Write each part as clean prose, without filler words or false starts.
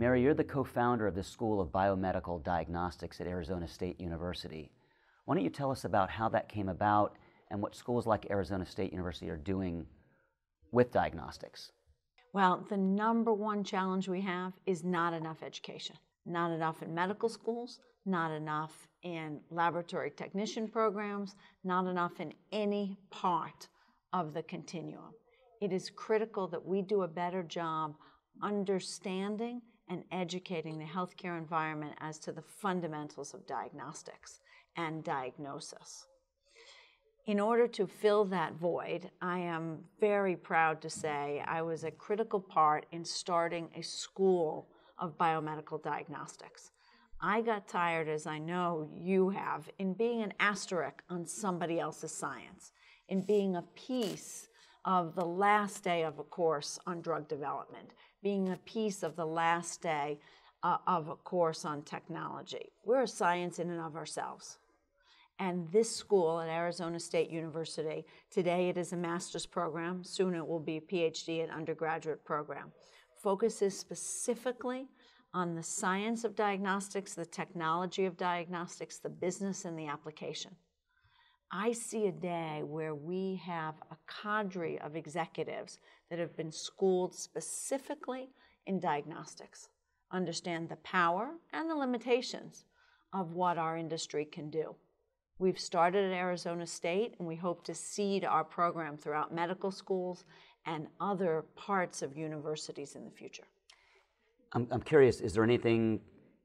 Mary, you're the co-founder of the School of Biomedical Diagnostics at Arizona State University. Why don't you tell us about how that came about and what schools like Arizona State University are doing with diagnostics? Well, the number one challenge we have is not enough education. Not enough in medical schools, not enough in laboratory technician programs, not enough in any part of the continuum. It is critical that we do a better job understanding and educating the healthcare environment as to the fundamentals of diagnostics and diagnosis. In order to fill that void, I am very proud to say I was a critical part in starting a school of biomedical diagnostics. I got tired, as I know you have, in being an asterisk on somebody else's science, in being a piece of the last day of a course on drug development, being a piece of the last day of a course on technology. We're a science in and of ourselves. And this school at Arizona State University, today it is a master's program, soon it will be a PhD and undergraduate program, focuses specifically on the science of diagnostics, the technology of diagnostics, the business and the application. I see a day where we have a cadre of executives that have been schooled specifically in diagnostics, understand the power and the limitations of what our industry can do. We've started at Arizona State and we hope to seed our program throughout medical schools and other parts of universities in the future. I'm curious, is there anything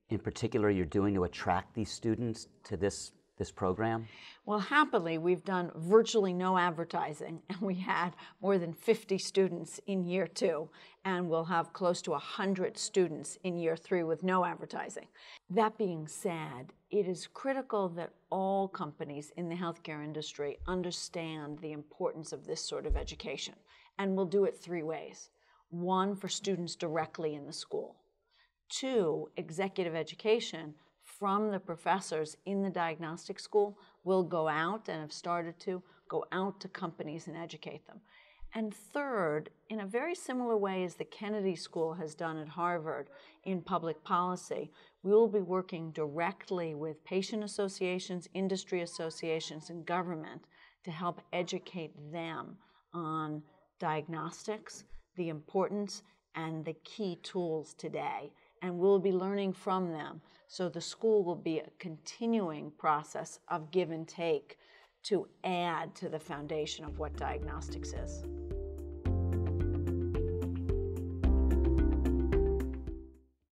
in particular you're doing to attract these students to this program? Well, happily, we've done virtually no advertising, and we had more than 50 students in year 2, and we'll have close to 100 students in year 3 with no advertising. That being said, it is critical that all companies in the healthcare industry understand the importance of this sort of education, and we'll do it 3 ways. 1, for students directly in the school. 2, executive education from the professors in the diagnostic school will go out and have started to go out to companies and educate them. And 3rd, in a very similar way as the Kennedy School has done at Harvard in public policy, we will be working directly with patient associations, industry associations, and government to help educate them on diagnostics, the importance, and the key tools today. And we'll be learning from them. So the school will be a continuing process of give and take to add to the foundation of what diagnostics is.